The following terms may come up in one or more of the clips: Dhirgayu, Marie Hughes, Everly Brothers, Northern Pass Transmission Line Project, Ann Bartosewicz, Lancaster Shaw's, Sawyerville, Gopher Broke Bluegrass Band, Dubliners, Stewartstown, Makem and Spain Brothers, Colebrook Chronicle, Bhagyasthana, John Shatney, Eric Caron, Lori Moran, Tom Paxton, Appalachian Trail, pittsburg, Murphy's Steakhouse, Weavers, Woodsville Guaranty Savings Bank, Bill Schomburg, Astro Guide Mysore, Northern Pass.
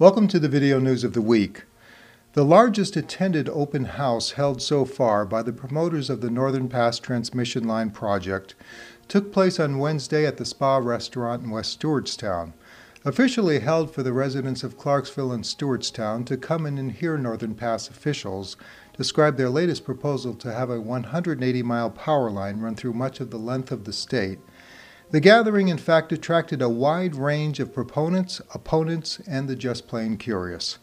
Welcome to the Video News of the Week. The largest attended open house held so far by the promoters of the Northern Pass Transmission Line Project took place on Wednesday at the Spa Restaurant in West Stewartstown. Officially held for the residents of Clarksville and Stewartstown to come in and hear Northern Pass officials describe their latest proposal to have a 180-mile power line run through much of the length of the state. The gathering, in fact, attracted a wide range of proponents, opponents, and the just plain curious.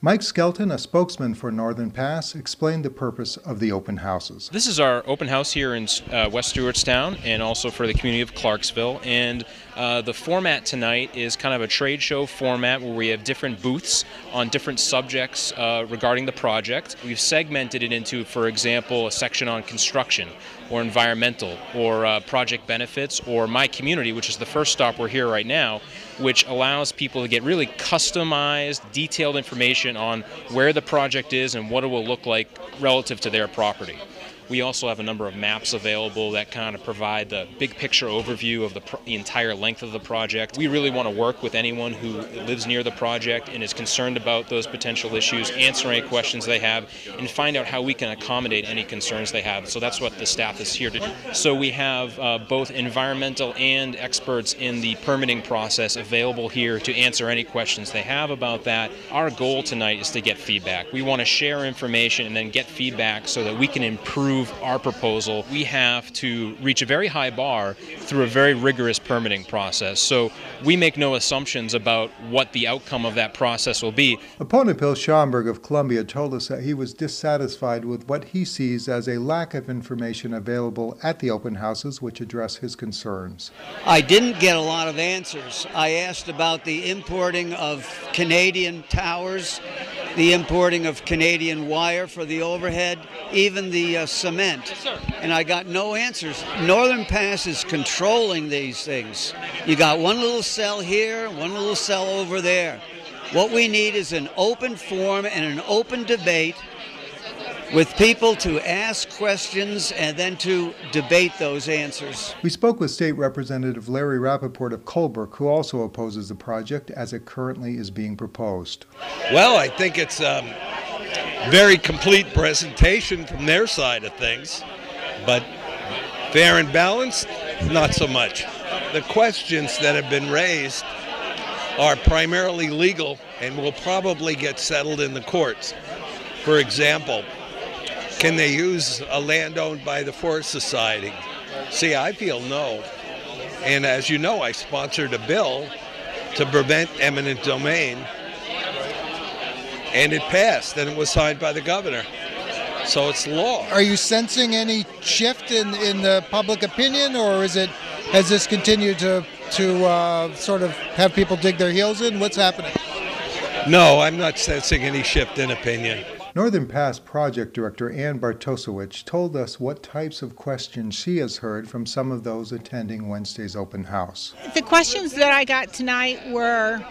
Mike Skelton, a spokesman for Northern Pass, explained the purpose of the open houses. This is our open house here in West Stewartstown and also for the community of Clarksville. And the format tonight is kind of a trade show format where we have different booths on different subjects regarding the project. We've segmented it into, for example, a section on construction or environmental or project benefits or my community, which is the first stop we're here right now, which allows people to get really customized, detailed information on where the project is and what it will look like relative to their property. We also have a number of maps available that kind of provide the big picture overview of the entire length of the project. We really want to work with anyone who lives near the project and is concerned about those potential issues, answer any questions they have, and find out how we can accommodate any concerns they have. So that's what the staff is here to do. So we have both environmental and experts in the permitting process available here to answer any questions they have about that. Our goal tonight is to get feedback. We want to share information and then get feedback so that we can improve our proposal. We have to reach a very high bar through a very rigorous permitting process, so we make no assumptions about what the outcome of that process will be. Opponent Bill Schomburg of Columbia told us that he was dissatisfied with what he sees as a lack of information available at the open houses which address his concerns. I didn't get a lot of answers. I asked about the importing of Canadian towers, the importing of Canadian wire for the overhead, even the cement, and I got no answers. Northern Pass is controlling these things. You got one little cell here, one little cell over there. What we need is an open forum and an open debate with people to ask questions and then to debate those answers. We spoke with State Representative Larry Rappaport of Colebrook, who also opposes the project as it currently is being proposed. Well, I think it's very complete presentation from their side of things, but fair and balanced, not so much. The questions that have been raised are primarily legal and will probably get settled in the courts. For example, can they use a land owned by the Forest Society? See, I feel no. And as you know, I sponsored a bill to prevent eminent domain, and it passed, and it was signed by the governor. So it's law. Are you sensing any shift in the public opinion, or is it, has this continued to sort of have people dig their heels in? What's happening? No, I'm not sensing any shift in opinion. Northern Pass Project Director Ann Bartosewicz told us what types of questions she has heard from some of those attending Wednesday's open house. The questions that I got tonight were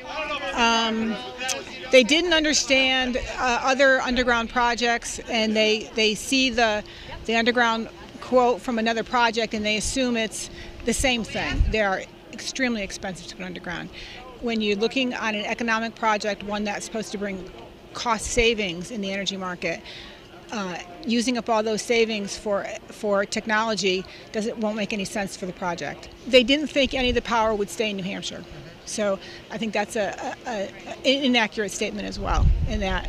they didn't understand other underground projects, and they see the underground quote from another project and they assume it's the same thing. They are extremely expensive to put underground. When you're looking on an economic project, one that's supposed to bring cost savings in the energy market, using up all those savings for technology won't make any sense for the project. They didn't think any of the power would stay in New Hampshire. So I think that's an inaccurate statement as well, in that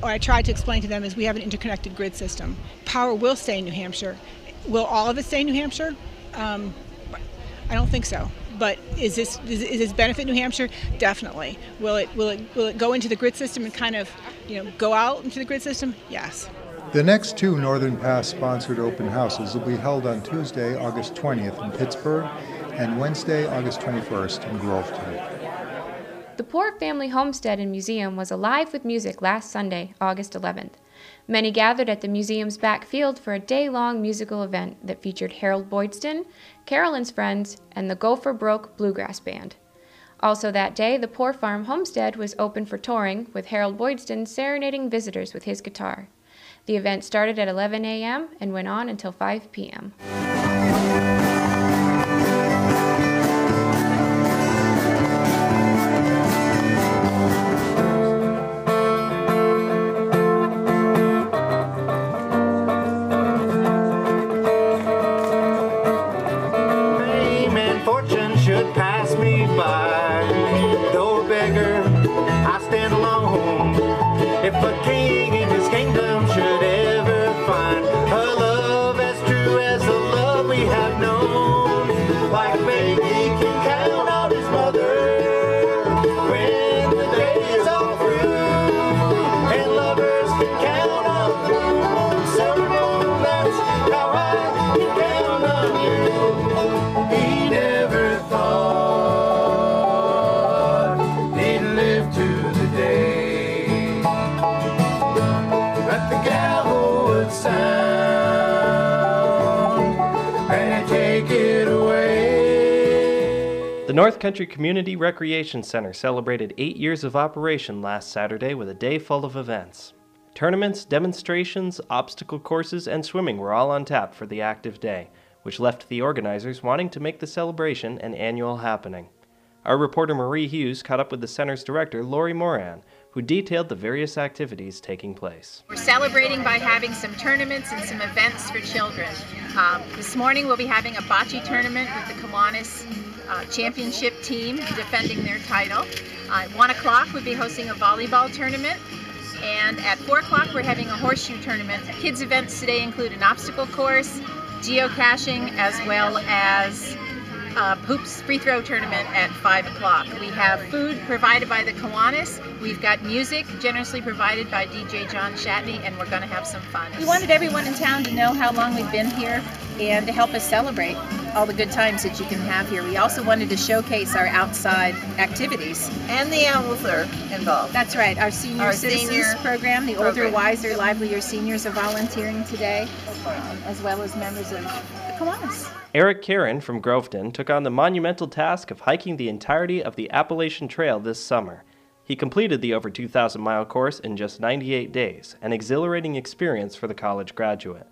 what I tried to explain to them is we have an interconnected grid system. Power will stay in New Hampshire. Will all of it stay in New Hampshire? I don't think so. But is this benefit New Hampshire? Definitely. Will it go into the grid system and kind of, you know, go out into the grid system? Yes. The next two Northern Pass sponsored open houses will be held on Tuesday, August 20th in Pittsburgh, and Wednesday, August 21st in Groveton. The Poor Family Homestead and Museum was alive with music last Sunday, August 11th. Many gathered at the museum's back field for a day-long musical event that featured Harold Boydston, Carolyn's Friends, and the Gopher Broke Bluegrass Band. Also that day, the Poor Farm Homestead was open for touring, with Harold Boydston serenading visitors with his guitar. The event started at 11 a.m. and went on until 5 p.m. The North Country Community Recreation Center celebrated 8 years of operation last Saturday with a day full of events. Tournaments, demonstrations, obstacle courses, and swimming were all on tap for the active day, which left the organizers wanting to make the celebration an annual happening. Our reporter Marie Hughes caught up with the center's director, Lori Moran, who detailed the various activities taking place. We're celebrating by having some tournaments and some events for children. This morning we'll be having a bocce tournament with the Kiwanis championship team defending their title. At 1 o'clock we'll be hosting a volleyball tournament, and at 4 o'clock we're having a horseshoe tournament. Kids events today include an obstacle course, geocaching, as well as hoops free throw tournament at 5 o'clock. We have food provided by the Kiwanis. We've got music generously provided by DJ John Shatney, and we're going to have some fun. We wanted everyone in town to know how long we've been here and to help us celebrate all the good times that you can have here. We also wanted to showcase our outside activities. And the animals are involved. That's right. Our senior citizens program, the older, wiser, livelier seniors are volunteering today, as well as members of the Kiwanis. Eric Caron from Groveton took on the monumental task of hiking the entirety of the Appalachian Trail this summer. He completed the over 2,000-mile course in just 98 days, an exhilarating experience for the college graduate.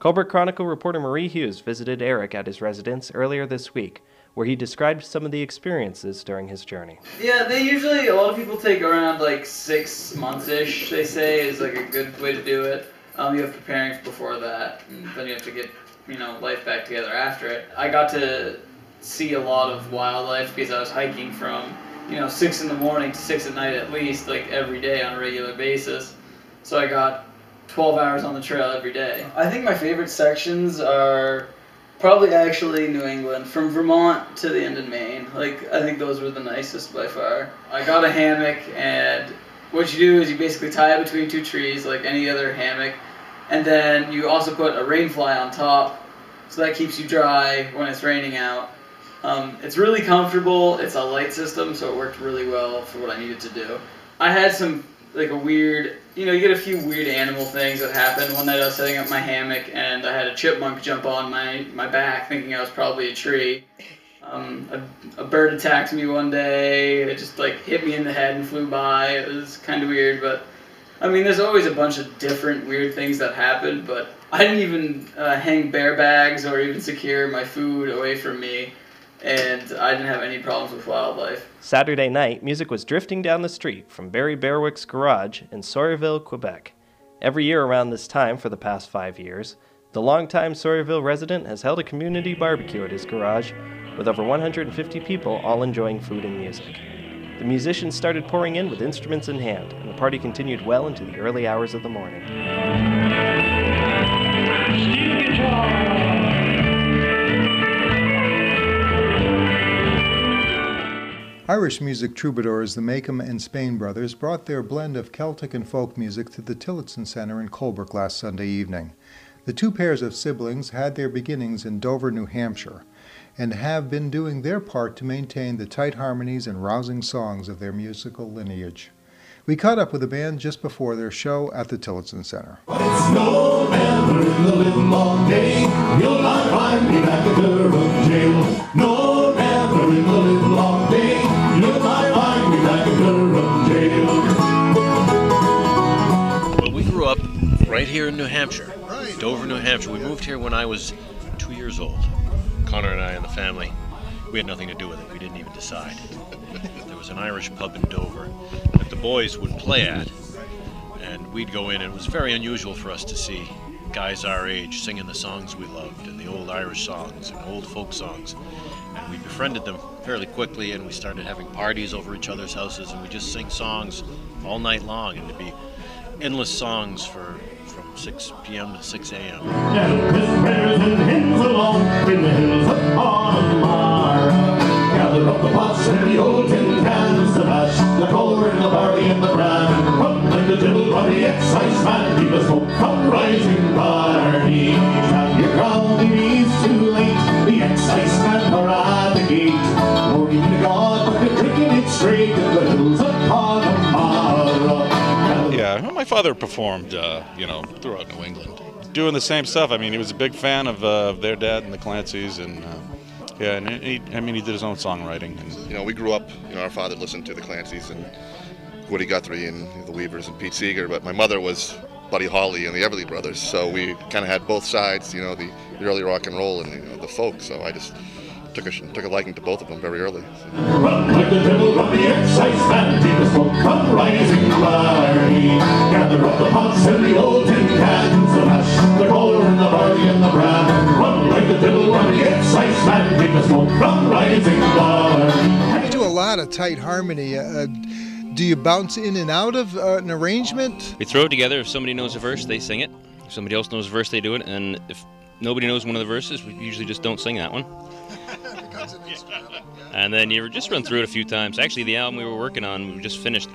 Colebrook Chronicle reporter Marie Hughes visited Eric at his residence earlier this week, where he described some of the experiences during his journey. Yeah, a lot of people take around like 6 months-ish, they say, is like a good way to do it. You have to prepare before that, and then you have to get, you know, life back together after it. I got to see a lot of wildlife because I was hiking from, you know, 6 in the morning to 6 at night at least, like every day on a regular basis. So I got 12 hours on the trail every day. I think my favorite sections are probably actually New England, from Vermont to the end in Maine. Like, I think those were the nicest by far. I got a hammock, and what you do is you basically tie it between two trees like any other hammock, and then you also put a rain fly on top, so that keeps you dry when it's raining out. It's really comfortable, it's a light system, so it worked really well for what I needed to do. I had some like a weird, you know, you get a few weird animal things that happen. One night I was setting up my hammock and I had a chipmunk jump on my back thinking I was probably a tree. A bird attacked me one day, it just like hit me in the head and flew by. It was kind of weird, but I mean there's always a bunch of different weird things that happen, but I didn't even hang bear bags or even secure my food away from me, and I didn't have any problems with wildlife. Saturday night, music was drifting down the street from Barry Berwick's garage in Sawyerville, Quebec. Every year around this time for the past 5 years, the longtime Sawyerville resident has held a community barbecue at his garage with over 150 people all enjoying food and music. The musicians started pouring in with instruments in hand, and the party continued well into the early hours of the morning. Irish music troubadours the Makem and Spain Brothers brought their blend of Celtic and folk music to the Tillotson Center in Colebrook last Sunday evening. The two pairs of siblings had their beginnings in Dover, New Hampshire, and have been doing their part to maintain the tight harmonies and rousing songs of their musical lineage. We caught up with the band just before their show at the Tillotson Center. It's November, the living long day. You'll not find me back at Durham jail. November, the living long day. You'll not find me back at Durham jail. Well, we grew up right here in New Hampshire, Dover, New Hampshire. We moved here when I was 2 years old. Connor and I and the family, we had nothing to do with it. We didn't even decide. There was an Irish pub in Dover that the boys would play at, and we'd go in, and it was very unusual for us to see guys our age singing the songs we loved, and the old Irish songs and old folk songs. And we befriended them fairly quickly, and we started having parties over each other's houses, and we just sing songs all night long, and it'd be endless songs for from 6 p.m. to 6 a.m. Yeah, my father performed, throughout New England, doing the same stuff. I mean, he was a big fan of their dad and the Clancys, and he did his own songwriting. And, we grew up. Our father listened to the Clancys and Woody Guthrie and the Weavers and Pete Seeger, but my mother was Buddy Holly and the Everly Brothers. So we kind of had both sides, the early rock and roll and the folk. So I just took a liking to both of them very early. You do a lot of tight harmony. Do you bounce in and out of an arrangement? We throw it together. If somebody knows a verse, they sing it. If somebody else knows a verse, they do it. And if nobody knows one of the verses, we usually just don't sing that one. And then you just run through it a few times. Actually, the album we were working on, we just finished,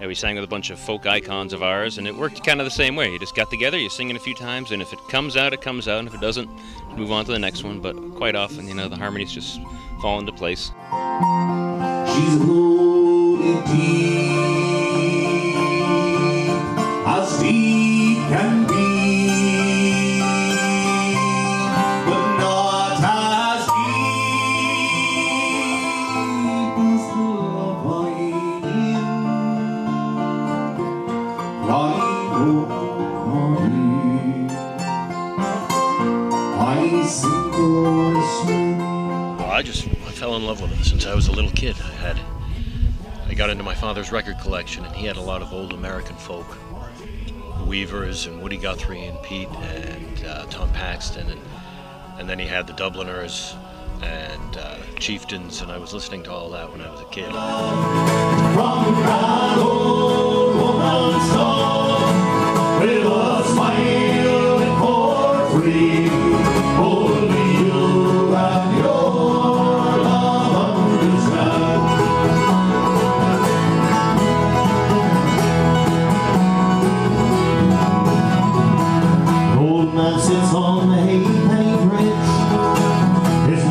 and we sang with a bunch of folk icons of ours, and it worked kind of the same way. You just got together, you sing it a few times, and if it comes out, it comes out, and if it doesn't, move on to the next one. But quite often, the harmonies just fall into place. She's loaded deep, as deep can be. I fell in love with it since I was a little kid. I got into my father's record collection, and he had a lot of old American folk, Weavers and Woody Guthrie and Pete and Tom Paxton, and then he had the Dubliners and Chieftains, and I was listening to all that when I was a kid. From that old woman's song, with a smile and for free, only you and your love understand. Old man sits on the halfpenny bridge. This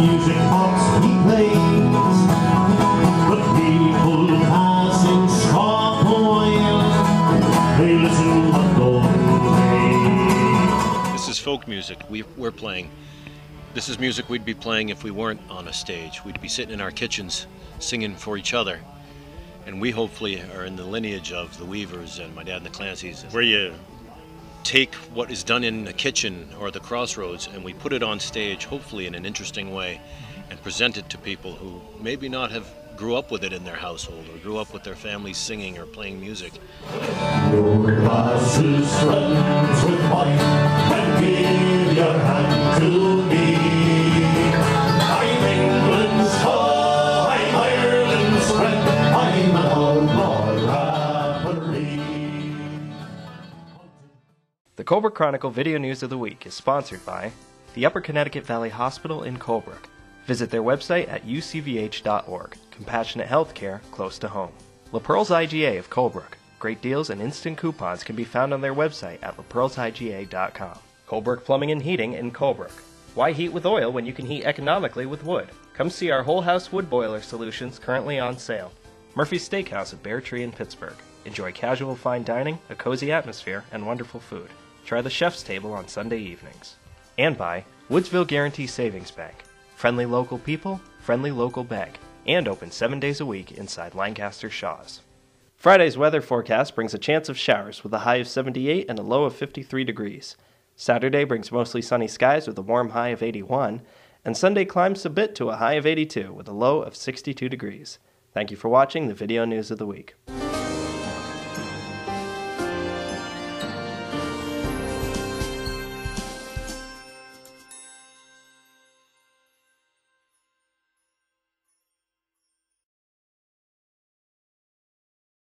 is folk music we're playing. This is music we'd be playing if we weren't on a stage. We'd be sitting in our kitchens singing for each other. And we hopefully are in the lineage of the Weavers and my dad and the Clancys, where you take what is done in the kitchen or the crossroads and we put it on stage, hopefully in an interesting way, and present it to people who maybe not have grew up with it in their household or grew up with their families singing or playing music. The Colebrook Chronicle Video News of the Week is sponsored by the Upper Connecticut Valley Hospital in Colebrook. Visit their website at ucvh.org. Compassionate healthcare close to home. LaPerle's IGA of Colebrook. Great deals and instant coupons can be found on their website at laperlesiga.com. Colebrook Plumbing and Heating in Colebrook. Why heat with oil when you can heat economically with wood? Come see our whole house wood boiler solutions currently on sale. Murphy's Steakhouse at Bear Tree in Pittsburgh. Enjoy casual fine dining, a cozy atmosphere, and wonderful food. Try the chef's table on Sunday evenings. And by Woodsville Guarantee Savings Bank. Friendly local people, friendly local bank. And open 7 days a week inside Lancaster Shaw's. Friday's weather forecast brings a chance of showers with a high of 78 and a low of 53 degrees. Saturday brings mostly sunny skies with a warm high of 81, and Sunday climbs a bit to a high of 82 with a low of 62 degrees. Thank you for watching the Video News of the Week.